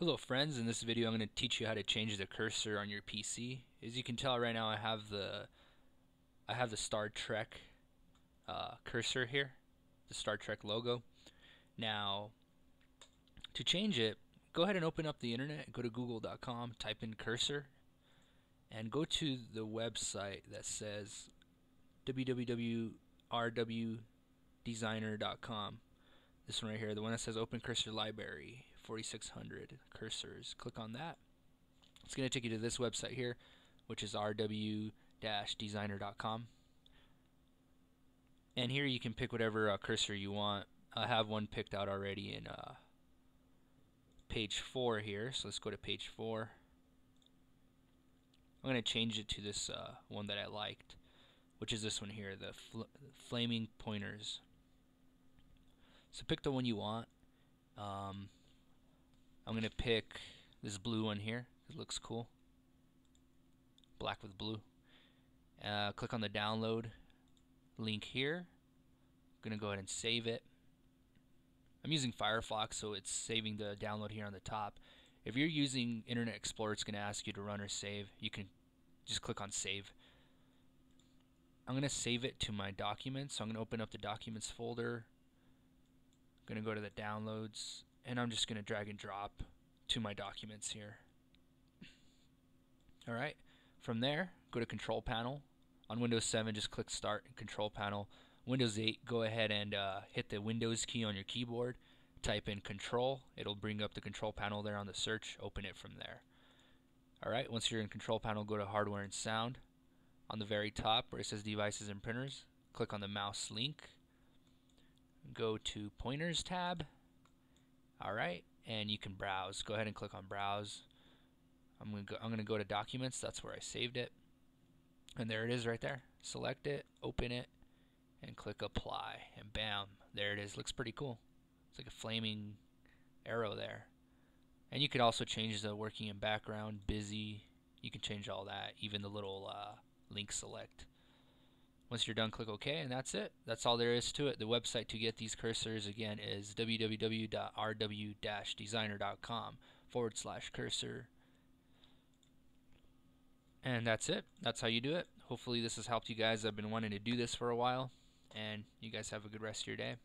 Hello friends, in this video I'm going to teach you how to change the cursor on your PC. As you can tell right now, I have the Star Trek cursor here, the Star Trek logo. Now, to change it, go ahead and open up the internet, go to google.com, type in cursor, and go to the website that says www.rw-designer.com. This one right here, the one that says Open Cursor Library. 4600 cursors. Click on that. It's going to take you to this website here, which is rw-designer.com. And here you can pick whatever cursor you want. I have one picked out already in page 4 here, so let's go to page 4. I'm going to change it to this one that I liked, which is this one here, the flaming pointers. So pick the one you want. I'm going to pick this blue one here. It looks cool. Black with blue. Click on the download link here. I'm going to go ahead and save it. I'm using Firefox, so it's saving the download here on the top. If you're using Internet Explorer, it's going to ask you to run or save. You can just click on save. I'm going to save it to my documents. So I'm going to open up the documents folder. I'm going to go to the downloads. And I'm just going to drag and drop to my documents here. Alright, from there, go to Control Panel. On Windows 7, just click Start and Control Panel. Windows 8, go ahead and hit the Windows key on your keyboard. Type in Control. It'll bring up the Control Panel there on the search. Open it from there. Alright, once you're in Control Panel, go to Hardware and Sound. On the very top where it says Devices and Printers, click on the mouse link. Go to Pointers tab. Alright, and you can browse. Go ahead and click on browse. I'm gonna go to documents. That's where I saved it, and there it is right there. Select it, open it, and click apply, and bam, there it is. Looks pretty cool. It's like a flaming arrow there. And you could also change the working in background, busy. You can change all that, even the little link select. Once you're done, click OK, and that's it. That's all there is to it. The website to get these cursors, again, is www.rw-designer.com/cursor. And that's it. That's how you do it. Hopefully this has helped you guys. I've been wanting to do this for a while, and you guys have a good rest of your day.